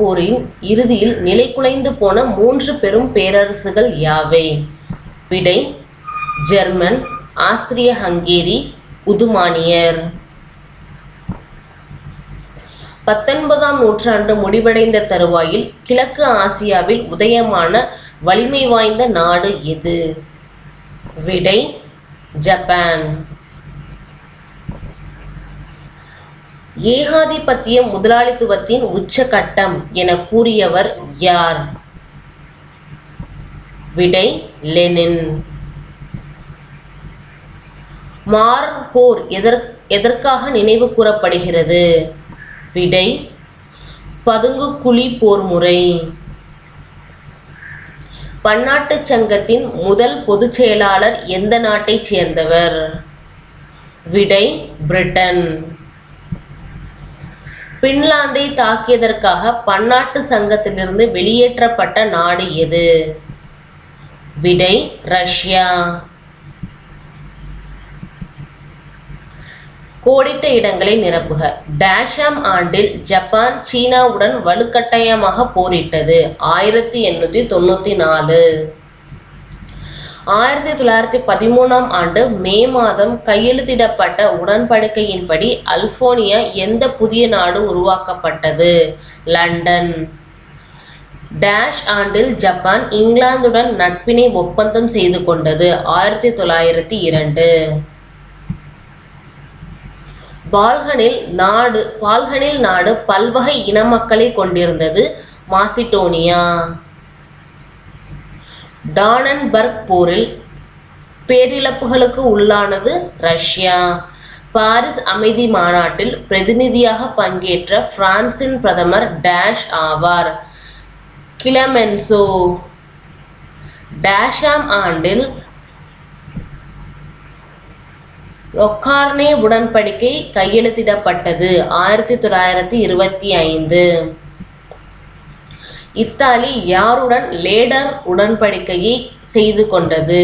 போரின் இறுதியில் நிலைகுலைந்து போன 3 பெரும் பேரரசுகள் யாவை? விடை: ஜெர்மன், ஆஸ்திரிய ஹங்கேரி, உதுமானியர். 19ஆம் நூற்றாண்டு முடிவடைந்த தருவாயில் கிழக்கு ஆசியாவில் உதயமான வலிமை வாய்ந்த நாடு எது? விடை: ஜப்பான். ஏகாதிபத்திய முதலாளித்துவத்தின் உச்சகட்டம் என கூறியவர் யார்? விடை: லெனின். மார்ன் போர் எதற்காக நினைவு கூறப்படுகிறது? விடை: பதுங்கு குழி போர் முறை. பன்னாட்டு சங்கத்தின் முதல் பொதுச் செயலாளர் எந்த நாட்டைச் சேர்ந்தவர்? விடை: பிரிட்டன். பின்லாந்தை தாக்கியதற்காக பன்னாட்டு சங்கத்திலிருந்து வெளியேற்றப்பட்ட நாடு எது? விடை: ரஷ்யா. கோடிட்ட இடங்களை நிரப்புக. டேஷாம் ஆண்டில் ஜப்பான் சீனாவுடன் வலுக்கட்டாயமாக போரிட்டது. 1894. 1913ஆம் ஆண்டு மே மாதம் கையெழுத்திடப்பட்ட உடன்படிக்கையின்படி அல்போனியா எந்த புதிய நாடு உருவாக்கப்பட்டது? லண்டன். டேஷ் ஆண்டில் ஜப்பான் இங்கிலாந்துடன் நட்பினை ஒப்பந்தம் செய்து கொண்டது. 1902. பால்கனில் நாடு பல்வகை இன மக்களை கொண்டிருந்தது. மாசிடோனியா. டானன்பர்க் போரில் பேரிழப்புகளுக்கு உள்ளானது ரஷ்யா. பாரிஸ் அமைதி மாநாட்டில் பிரதிநிதியாக பங்கேற்ற பிரான்சின் பிரதமர் டேஷ் ஆவார். கிளமென்சோ. டேஷாம் ஆண்டில் ஒக்கார்னே உடன்படிக்கை கையெழுத்திடப்பட்டது. 1925. இத்தாலி யாருடன் லேடர் உடன்படிக்கையை செய்து கொண்டது?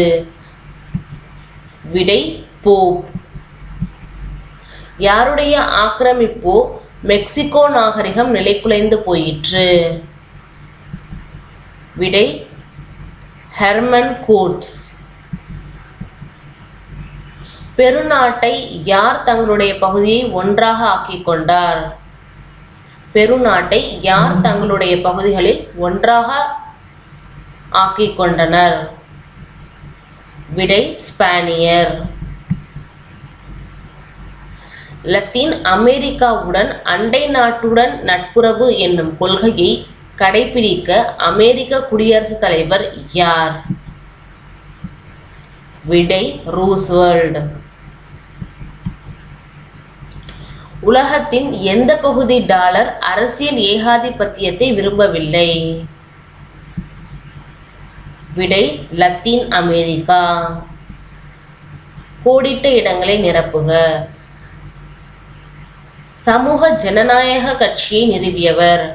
விடை: போப். யாருடைய ஆக்கிரமிப்போ மெக்சிகோ நாகரிகம் நிலைகுலைந்து போயிற்று? விடை: ஹெர்மன் கோட்ஸ். பெருநாட்டை யார் தங்களுடைய பகுதியை ஒன்றாக ஆக்கிக் கொண்டார்? பெருநாட்டை யார் தங்களுடைய பகுதிகளில் ஒன்றாக ஆக்கிக் கொண்டனர்? விடை: ஸ்பானியர். லத்தீன் அமெரிக்காவுடன் அண்டை நாட்டுடன் நட்புறவு என்னும் கொள்கையை கடைபிடிக்க அமெரிக்க குடியரசுத் தலைவர் யார்? விடை: ரூஸ்வெல்ட். உலகத்தின் எந்த பகுதி டாலர் அரசியல் ஏகாதிபத்தியத்தை விரும்பவில்லை? விடை: லத்தீன் அமெரிக்கா. கோடிட்ட இடங்களை நிரப்புக. சமூக ஜனநாயக கட்சியை நிறுவியவர்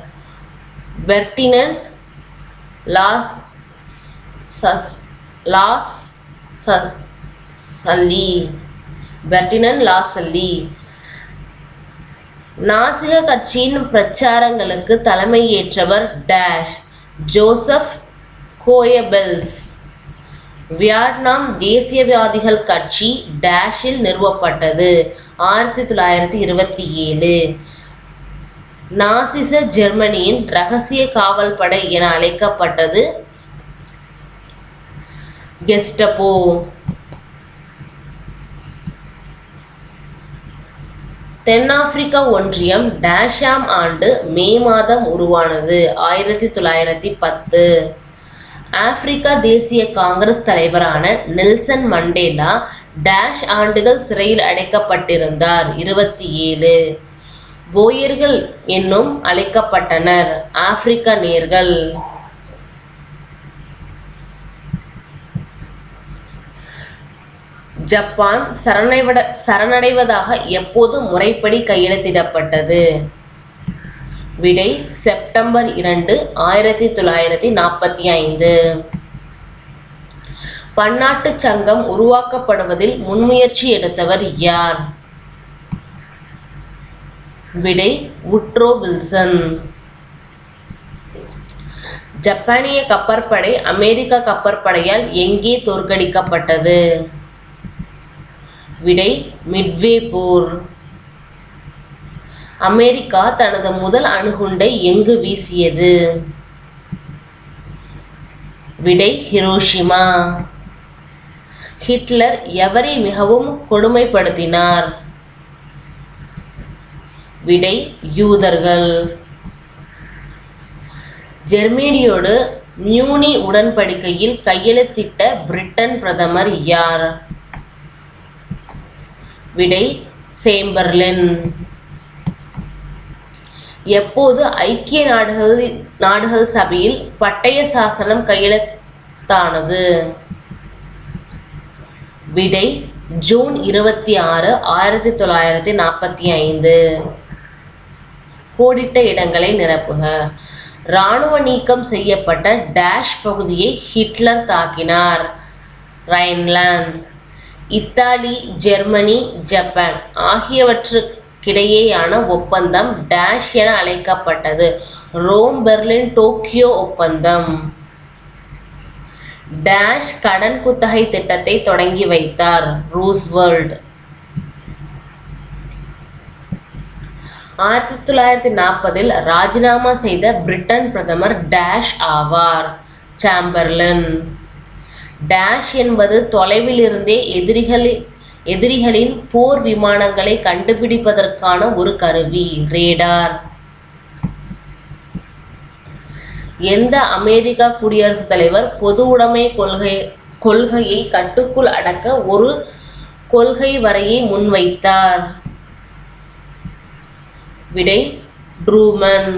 பெர்டினண்ட் லாசல்லி. நாசிக கட்சியின் பிரச்சாரங்களுக்கு தலைமையேற்றவர் டேஷ். Joseph Goebbels. வியட்நாம் தேசியவாதிகள் கட்சி டேஷில் நிறுவப்பட்டது. 1927. நாசிச ஜெர்மனியின் இரகசிய காவல் படை என அழைக்கப்பட்டது கெஸ்டபோ. தென்னாப்பிரிக்க ஒன்றியம் டேஷாம் ஆண்டு மே மாதம் உருவானது. 1910. ஆப்பிரிக்கா தேசிய காங்கிரஸ் தலைவரான நெல்சன் மண்டேலா டேஷ் ஆண்டுகள் சிறையில் அடைக்கப்பட்டிருந்தார். 27. போயர்கள் என்னும் அழைக்கப்பட்டனர் ஆப்பிரிக்க நேர்கள். ஜப்பான் சரணடைவதாக எப்போது முறைப்படி கையெழுத்திடப்பட்டது? விடை: செப்டம்பர் 2, 1945. பன்னாட்டு சங்கம் உருவாக்கப்படுவதில் முன்முயற்சி எடுத்தவர் யார்? விடை: வுட்ரோ வில்சன். ஜப்பானிய கப்பற்படை அமெரிக்க கப்பற்படையால் எங்கே தோற்கடிக்கப்பட்டது? விடை மிட்வே போர். அமெரிக்கா தனது முதல் அணுகுண்டை எங்கு வீசியது? விடை ஹிரோஷிமா. ஹிட்லர் எவரை மிகவும் கொடுமைப்படுத்தினார்? விடை யூதர்கள். ஜெர்மனியோடு மியூனி உடன்படிக்கையில் கையெழுத்திட்ட பிரிட்டன் பிரதமர் யார்? விடை சேம்பர்லின். எப்போது ஐக்கிய நாடுகள் சபையில் பட்டய சாசனம் கையெழுத்தானது? விடை ஜூன் 26, 1945. கோடிட்ட இடங்களை நிரப்புக. இராணுவ நீக்கம் செய்யப்பட்ட டேஷ் பகுதியை ஹிட்லர் தாக்கினார். ரைன்லாந்து. இத்தாலி, ஜெர்மனி, ஜப்பான் ஆகியவற்றுக்கிடையேயான ஒப்பந்தம் டேஷ் என அழைக்கப்பட்டது. ரோம், பெர்லின், டோக்கியோ ஒப்பந்தம். டேஷ் கடன் குத்தகை திட்டத்தை தொடங்கி வைத்தார். ரூஸ்வெல்ட். 1940இல் ராஜினாமா செய்த பிரிட்டன் பிரதமர் டேஷ் ஆவார். சாம்பர்லின். டேஷ் என்பது தொலைவில் இருந்தே எதிரிகளின் போர் விமானங்களை கண்டுபிடிப்பதற்கான ஒரு கருவி, ரேடார். எந்த அமெரிக்கா குடியரசுத் தலைவர் பொது உடைமை கொள்கையை கட்டுக்குள் அடக்க ஒரு கொள்கை வரையை முன்வைத்தார்? விடை ட்ரூமன்.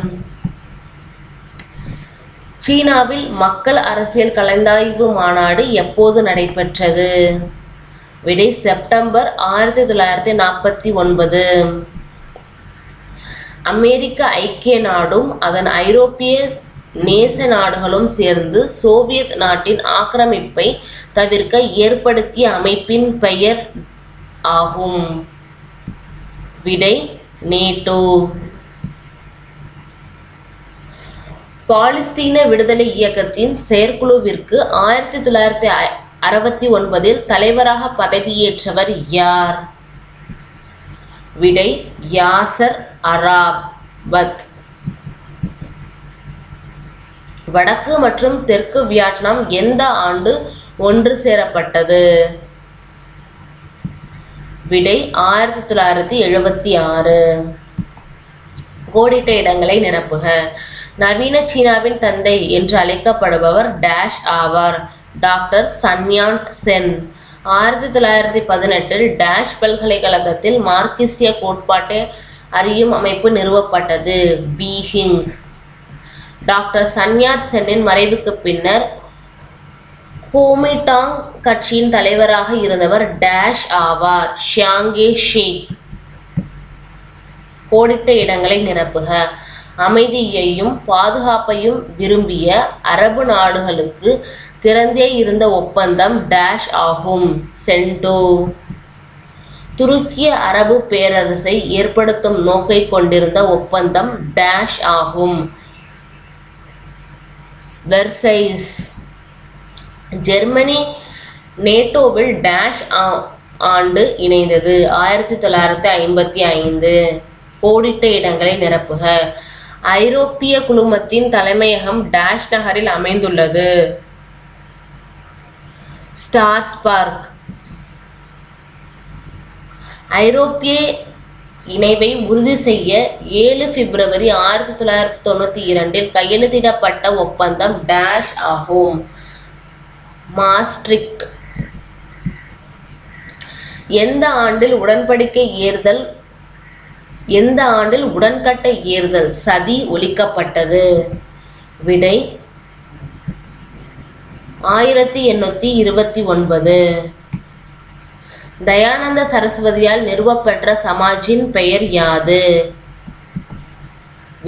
சீனாவில் மக்கள் அரசியல் கலந்தாய்வு மாநாடு எப்போது நடைபெற்றது? விடை செப்டம்பர் 1949. அமெரிக்க ஐக்கிய நாடும் அதன் ஐரோப்பிய நேச நாடுகளும் சேர்ந்து சோவியத் நாட்டின் ஆக்கிரமிப்பை தவிர்க்க ஏற்படுத்திய அமைப்பின் பெயர் ஆகும். விடை நேட்டோ. பாலஸ்தீன விடுதலை இயக்கத்தின் செயற்குழுவிற்கு 1969இல் தலைவராக பதவியேற்றவர் யார்? விடை யாசர் அராபத். வடக்கு மற்றும் தெற்கு வியட்நாம் எந்த ஆண்டு ஒன்று சேரப்பட்டது? விடை 1976. கோடிட்ட இடங்களை நிரப்புக. நவீன சீனாவின் தந்தை என்று அழைக்கப்படுபவர் டேஷ் ஆவார். Doctor Sun Yat-sen. 1918இல் டேஷ் பல்கலைக்கழகத்தில் மார்க்சிய கோட்பாட்டை அறியும் அமைப்பு நிறுவப்பட்டது. பீஹிங். டாக்டர் சன் யாட்-சென்னின் மறைவுக்கு பின்னர் கோமிடாங் கட்சியின் தலைவராக இருந்தவர் டேஷ் ஆவார். ஷியாங்கே ஷேக். கோடிட்ட இடங்களை நிரப்புக. அமைதியையும் பாதுகாப்பையும் விரும்பிய அரபு நாடுகளுக்கு திறந்தே இருந்த ஒப்பந்தம் டேஷ் ஆகும். சென்டோ. துருக்கிய அரபு பேரரசை ஏற்படுத்தும் நோக்கை கொண்டிருந்த ஒப்பந்தம் டேஷ் ஆகும். வெர்சைஸ். ஜெர்மனி நேட்டோவில் டேஷ் ஆண்டு இணைந்தது. 1955. கோடிட்ட இடங்களை நிரப்புக. ஐரோப்பிய குழுமத்தின் தலைமையகம் டேஷ் நகரில் அமைந்துள்ளது. ஸ்ட்ராஸ்பர்க். ஐரோப்பிய இணைவை உறுதி செய்ய 7 பிப்ரவரி 1992இல் கையெழுத்திடப்பட்ட ஒப்பந்தம் டேஷ் ஆகும். மாஸ்ட்ரிக்ட். எந்த ஆண்டில் உடன்கட்டை ஏறுதல் சதி ஒழிக்கப்பட்டது? விடை 1829. தயானந்த சரஸ்வதியால் நிறுவப்பெற்ற சமாஜின் பெயர் யாது?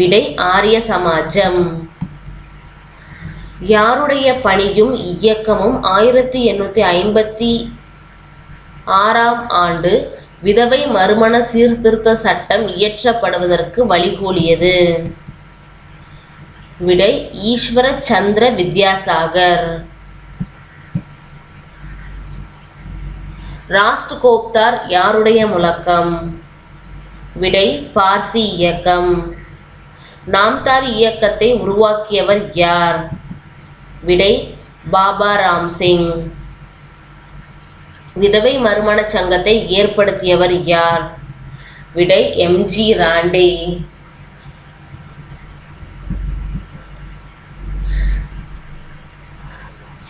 விடை ஆரிய சமாஜம். யாருடைய பணியும் இயக்கமும் 1856ஆம் ஆண்டு விதவை மறுமண சீர்திருத்த சட்டம் இயற்றப்படுவதற்கு வழிகோலியது. விடை ஈஸ்வர சந்திர வித்யாசாகர். ராஷ்டிரகோப்தார் யாருடைய முழக்கம்? விடை பார்சி இயக்கம். நாம்தாரி இயக்கத்தை உருவாக்கியவர் யார்? விடை பாபா ராம்சிங். விதவை மறுமண சங்கத்தை ஏற்படுத்தியவர் யார்? விடை M.G. ராண்டே.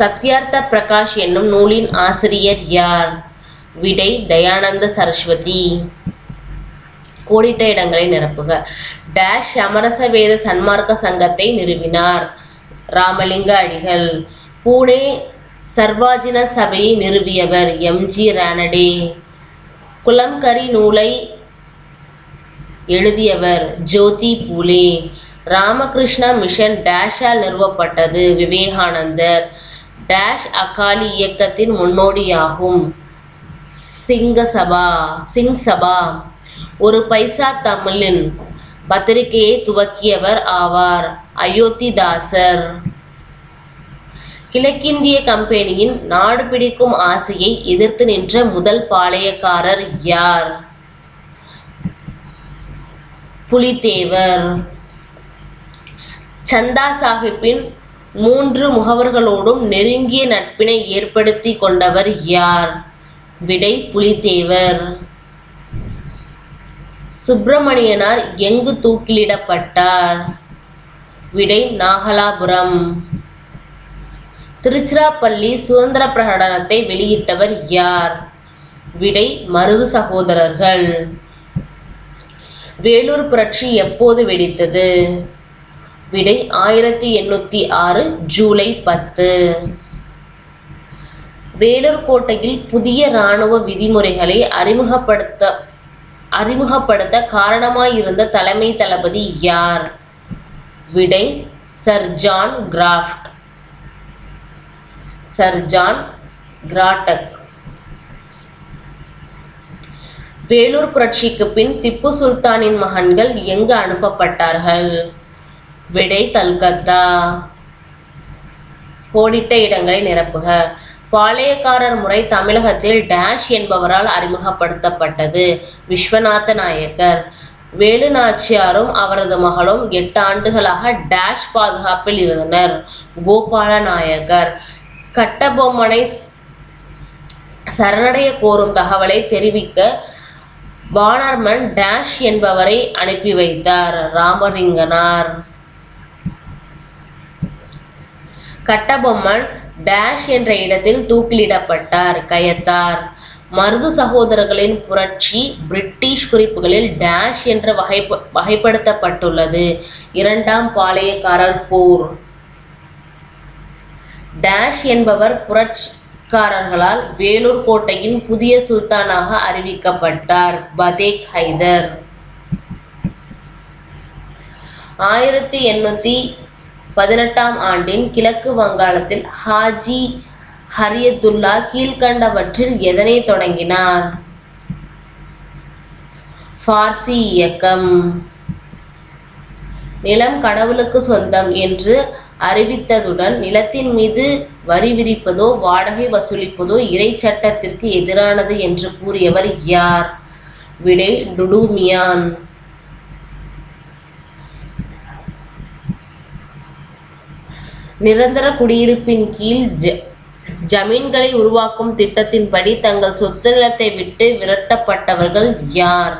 சத்யார்த்த பிரகாஷ் என்னும் நூலின் ஆசிரியர் யார்? விடை தயானந்த சரஸ்வதி. கோடிட்ட இடங்களை நிரப்புக. டேஷ் சமரசவேத சன்மார்க்க சங்கத்தை நிறுவினார்? ராமலிங்க அடிகள். பூனே சர்வாஜின சபையை நிறுவியவர் M.G. ரானடே. குலம்கரி நூலை எழுதியவர் ஜோதி பூலே. ராமகிருஷ்ணா மிஷன் டேஷால் நிறுவப்பட்டது? விவேகானந்தர். டேஷ் அகாலி இயக்கத்தின் முன்னோடியாகும்? சிங் சபா. ஒரு பைசா தமிழின் பத்திரிகையை துவக்கியவர் ஆவார் அயோத்திதாசர். கிழக்கிந்திய கம்பெனியின் நாடு பிடிக்கும் ஆசையை எதிர்த்து நின்ற முதல் பாளையக்காரர் யார்? புலித்தேவர். சந்தா சாஹிப்பின் 3 முகவர்களோடும் நெருங்கிய நட்பினை ஏற்படுத்தி கொண்டவர் யார்? விடை புலித்தேவர். சுப்பிரமணியனார் எங்கு தூக்கிலிடப்பட்டார்? விடை நாகலாபுரம். திருச்சிராப்பள்ளி சுதந்திர பிரகடனத்தை வெளியிட்டவர் யார்? விடை மருது சகோதரர்கள். வேலூர் புரட்சி எப்போது வெடித்தது? விடை 1806 ஜூலை 10. வேலூர் கோட்டையில் புதிய இராணுவ விதிமுறைகளை அறிமுகப்படுத்த காரணமாயிருந்த தலைமை தளபதி யார்? விடை சர் ஜான் கிராட்டக். வேலூர் புரட்சிக்கு பின் திப்பு சுல்தானின் மகன்கள் எங்கு அனுப்பப்பட்டார்கள்? விடை கல்கத்தா. கோடிட்ட இடங்களை நிரப்புக. பாளையக்காரர் முறை தமிழகத்தில் டேஷ் என்பவரால் அறிமுகப்படுத்தப்பட்டது. விஸ்வநாத நாயக்கர். வேலு நாச்சியாரும் அவரது மகளும் 8 ஆண்டுகளாக டேஷ் பாதுகாப்பில் இருந்தனர். கோபால நாயக்கர். கட்டபொம்மனை சரணடைய கோரும் தகவலை தெரிவிக்க பானர்மன் டேஷ் என்பவரை அனுப்பி வைத்தார். ராமலிங்கனார். கட்டபொம்மன் டேஷ் என்ற இடத்தில் தூக்கிலிடப்பட்டார். கயத்தார். மருது சகோதரர்களின் புரட்சி பிரிட்டிஷ் குறிப்புகளில் டேஷ் என்ற வகைப்படுத்தப்பட்டுள்ளது. 2ஆம் பாளையக்காரர் போர். டேஷ் என்பவர் புரட்சிக்காரர்களால் வேலூர் கோட்டையின் புதிய சுல்தானாக அறிவிக்கப்பட்டார். பதேக் ஹைதர். 1818ஆம் ஆண்டின் கிழக்கு வங்காளத்தில் ஹாஜி ஹரியத்துல்லா கீழ்கண்டவற்றில் எதனை தொடங்கினார்? பார்சி இயக்கம். நிலம் கடவுளுக்கு சொந்தம் என்று அறிவித்ததுடன் நிலத்தின் மீது வரி விதிப்பதோ வாடகை வசூலிப்பதோ இறை சட்டத்திற்கு எதிரானது என்று கூறியவர் யார்? விடை டுடுமியான். நிரந்தர குடியிருப்பின் கீழ் ஜமீன்களை உருவாக்கும் திட்டத்தின்படி தங்கள் சொத்து நிலத்தை விட்டு விரட்டப்பட்டவர்கள் யார்?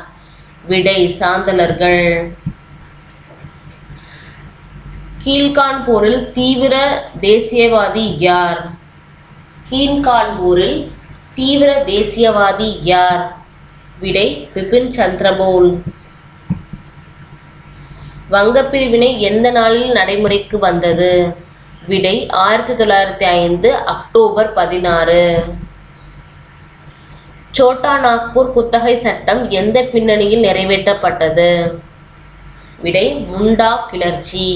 விடை சாந்தலர்கள். கீழ்கான்பூரில் தீவிர தேசியவாதி யார்? விடை விபின் சந்திரபோல். வங்கப்பிரிவினை எந்த நாளில் நடைமுறைக்கு வந்தது? விடை 1905 அக்டோபர் 16. சோட்டா நாக்பூர் குத்தகை சட்டம் எந்த பின்னணியில் நிறைவேற்றப்பட்டது? விடை முண்டா கிளர்ச்சி.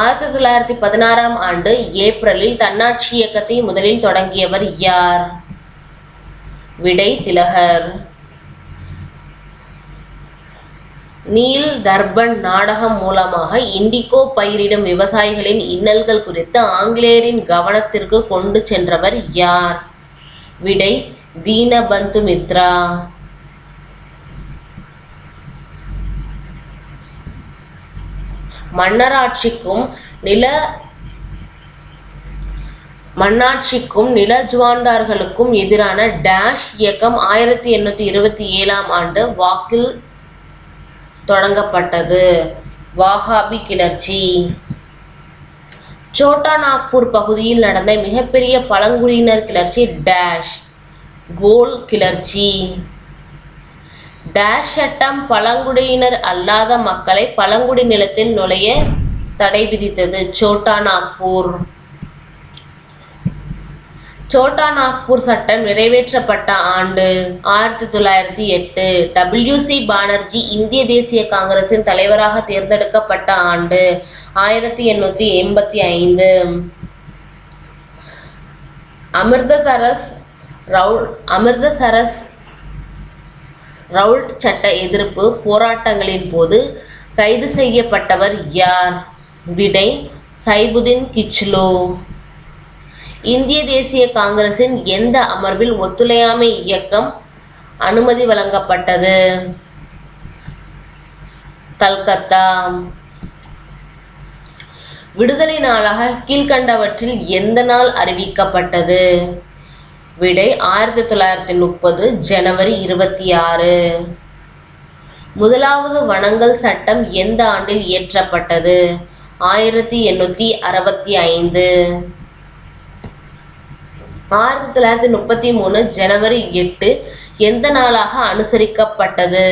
1916ஆம் ஆண்டு ஏப்ரலில் தன்னாட்சி இயக்கத்தை முதலில் தொடங்கியவர் யார்? விடை திலகர். நீல் தர்பன் நாடகம் மூலமாக இண்டிகோ பயிரிடும் விவசாயிகளின் இன்னல்கள் குறித்து ஆங்கிலேயரின் கவனத்திற்கு கொண்டு சென்றவர் யார்? விடை தீனபந்து மித்ரா. மன்னாட்சிக்கும் நிலஜுவாண்டார்களுக்கும் எதிரான டேஷ் இயக்கம் 1827ஆம் ஆண்டு வாக்கில் தொடங்கப்பட்டது. வாஹாபி கிளர்ச்சி. சோட்டா நாக்பூர் பகுதியில் நடந்த மிகப்பெரிய பழங்குடியினர் கிளர்ச்சி டேஷ். கோல் கிளர்ச்சி. டேஷ் சட்டம் பழங்குடியினர் அல்லாத மக்களை பழங்குடி நிலத்தில் நுழைய தடை விதித்தது. சோட்டா நாக்பூர். சோட்டா நாக்பூர் சட்டம் நிறைவேற்றப்பட்ட ஆண்டு 1908. WC பானர்ஜி இந்திய தேசிய காங்கிரசின் தலைவராக தேர்ந்தெடுக்கப்பட்ட ஆண்டு 1885. அமிர்தசரஸ் ரவுல்ட் சட்ட எதிர்ப்பு போராட்டங்களின் போது கைது செய்யப்பட்டவர் யார்? விடை சைபுதீன் கிச்லு. இந்திய தேசிய காங்கிரசின் எந்த அமர்வில் ஒத்துழையாமை இயக்கம் அனுமதி வழங்கப்பட்டது? கல்கத்தா. விடுதலை நாளாக கீழ்கண்டவற்றில் எந்த நாள் அறிவிக்கப்பட்டது? விடை 1930 ஜனவரி 26. முதலாவது வனங்கள் சட்டம் எந்த ஆண்டில் இயற்றப்பட்டது? 1865. 1933 ஜனவரி 8 எந்த நாளாக அனுசரிக்கப்பட்டது?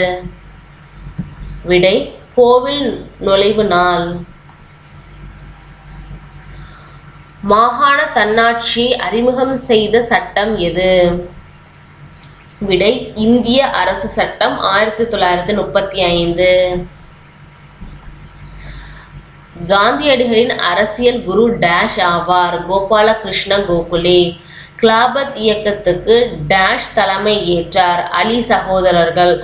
விடை கோவில் நுழைவு நாள். மாகாண தன்னாட்சி அறிமுகம் செய்த சட்டம் எது? விடை இந்திய அரசு சட்டம் 1935. காந்தியடிகளின் அரசியல் குரு டேஷ் ஆவார். கோபால கிருஷ்ண கோகுலே. கிலாபத் இயக்கத்துக்கு டேஷ் தலைமை ஏற்றார். அலி சகோதரர்கள்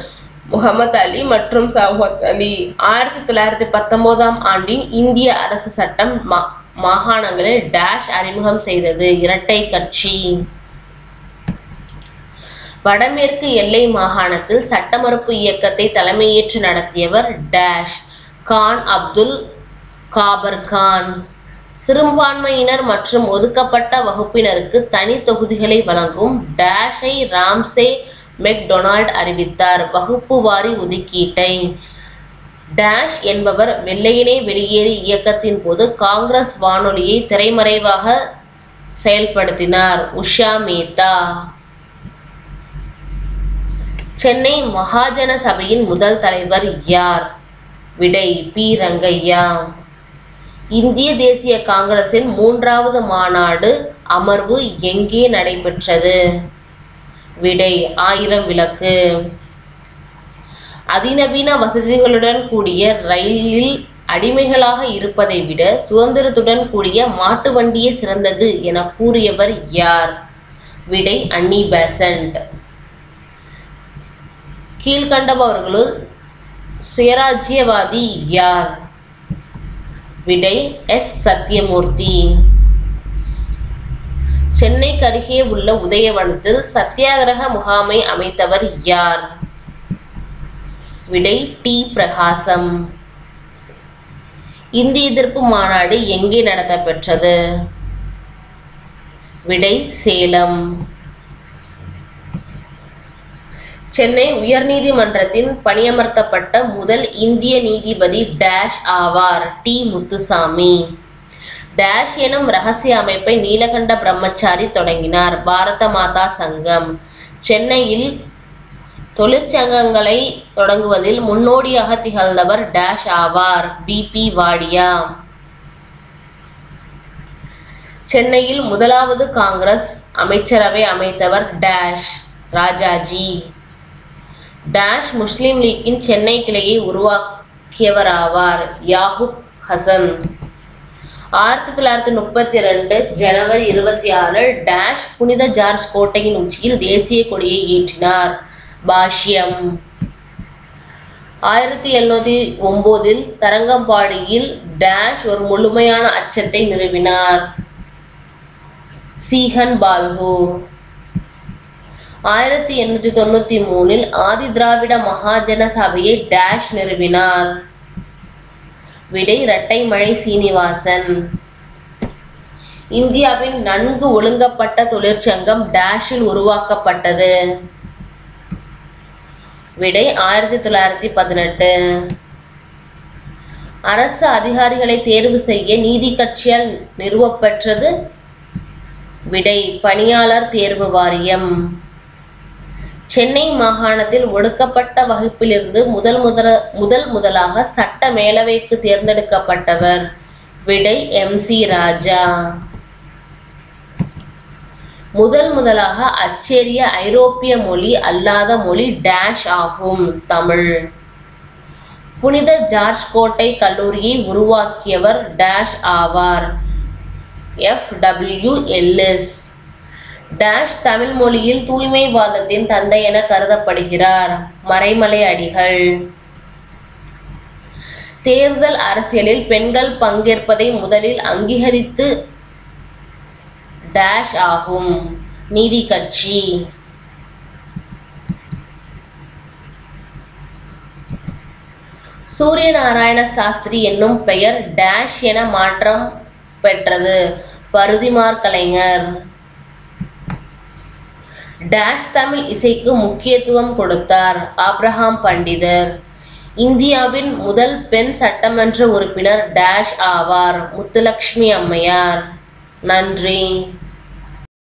முகமது அலி மற்றும் சௌஹத் அலி. 1919ஆம் ஆண்டின் இந்திய அரசு சட்டம் மாகாணங்களில் டேஷ் அறிமுகம் செய்தது. இரட்டை கட்சி. வடமேற்கு எல்லை மாகாணத்தில் சட்ட மறுப்பு இயக்கத்தை தலைமையேற்று நடத்தியவர் டேஷ். கான் அப்துல் காபர் கான். சிறுபான்மையினர் மற்றும் ஒதுக்கப்பட்ட வகுப்பினருக்கு தனி தொகுதிகளை வழங்கும் டேஷை ராம்சே மெக்டொனால்ட் அறிவித்தார். வகுப்பு வாரி ஒதுக்கீட்டை. டேஷ் என்பவர் வெள்ளையனே வெளியேறு இயக்கத்தின் போது காங்கிரஸ் வானொலியை திரைமறைவாக செயல்படுத்தினார். உஷா மேத்தா. சென்னை மகாஜன சபையின் முதல் தலைவர் யார்? விடை பி. ரங்கையா. இந்திய தேசிய காங்கிரசின் 3வது மாநாடு அமர்வு எங்கே நடைபெற்றது? விடை 1000 விளக்கு. அதிநவீன வசதிகளுடன் கூடிய ரயிலில் அடிமைகளாக இருப்பதை விட சுதந்திரத்துடன் கூடிய மாட்டு வண்டியே சிறந்தது என கூறியவர் யார்? விடை அன்னி பெசன்ட். கீழ்கண்டவர்களுள் சுயராஜ்யவாதி யார்? விடை எஸ். சத்தியமூர்த்தி. சென்னைக்கு அருகே உள்ள உதயவனத்தில் சத்தியாகிரக முகாமை அமைத்தவர் யார்? விடை டி. பிரகாசம். இந்திய எதிர்ப்பு மாநாடு எங்கே நடத்தப்பெற்றது? விடை சேலம். சென்னை உயர்நீதிமன்றத்தின் பணியமர்த்தப்பட்ட முதல் இந்திய நீதிபதி டேஷ் ஆவார். டி. முத்துசாமி. டேஷ் எனும் ரகசிய அமைப்பை நீலகண்ட பிரம்மச்சாரி தொடங்கினார். பாரத மாதா சங்கம் சென்னையில் தொழிற்சங்கங்களை தொடங்குவதில் முன்னோடியாக திகழ்ந்தவர் டேஷ் ஆவார். பி.பி. வாடியா. சென்னையில் முதலாவது காங்கிரஸ் அமைச்சரவை அமைத்தவர் டேஷ். ராஜாஜி. டேஷ் முஸ்லிம் லீக்கின் சென்னை கிளையை உருவாக்கியவராவார். யாகூப் ஹசன். 1932 ஜனவரி 26 டேஷ் புனித ஜார்ஜ் கோட்டையின் உச்சியில் தேசிய கொடியை ஏற்றினார். பாஷ்யம். 1909 தரங்கம்பாடியில் டேஷ் ஒரு முழுமையான அச்சத்தை நிறுவினார். சீஹன் பால்ஹோ. 1893 ஆதி திராவிட மகாஜன சபையை டேஷ் நிறுவினார். விடை இரட்டைமலை சீனிவாசன். இந்தியாவின் நன்கு ஒழுங்கப்பட்ட தொழிற்சங்கம் டேஷில் உருவாக்கப்பட்டது. விடை 1918. அரசு அதிகாரிகளை தேர்வு செய்ய நீதி கட்சியால் நிறுவப்பெற்றது. விடை பணியாளர் தேர்வு வாரியம். சென்னை மாகாணத்தில் ஒடுக்கப்பட்ட வகுப்பிலிருந்து முதல் முதலாக சட்ட மேலவைக்கு தேர்ந்தெடுக்கப்பட்டவர். விடை M.C. ராஜா. முதல் முதலாக அச்சேரிய ஐரோப்பிய மொழி அல்லாத மொழி டேஷ் ஆகும். தமிழ். புனித ஜார்ஜ் கோட்டை கல்லூரியை உருவாக்கியவர் டேஷ் ஆவார். F.W. Ellis. டேஷ் தமிழ் மொழியில் தூய்மைவாதத்தின் தந்தை என கருதப்படுகிறார். மறைமலை அடிகள். தேர்தல் அரசியலில் பெண்கள் பங்கேற்பதை முதலில் அங்கீகரித்து டேஷ் ஆகும். நீதி கட்சி. சூரிய நாராயண சாஸ்திரி என்னும் பெயர் டேஷ் என மாற்றம் பெற்றது. பருதிமார் கலைஞர். டேஷ் தமிழ் இசைக்கு முக்கியத்துவம் கொடுத்தார். ஆப்ரஹாம் பண்டிதர். இந்தியாவின் முதல் பெண் சட்டமன்ற உறுப்பினர் டேஷ் ஆவார். முத்துலட்சுமி அம்மையார். நன்றி.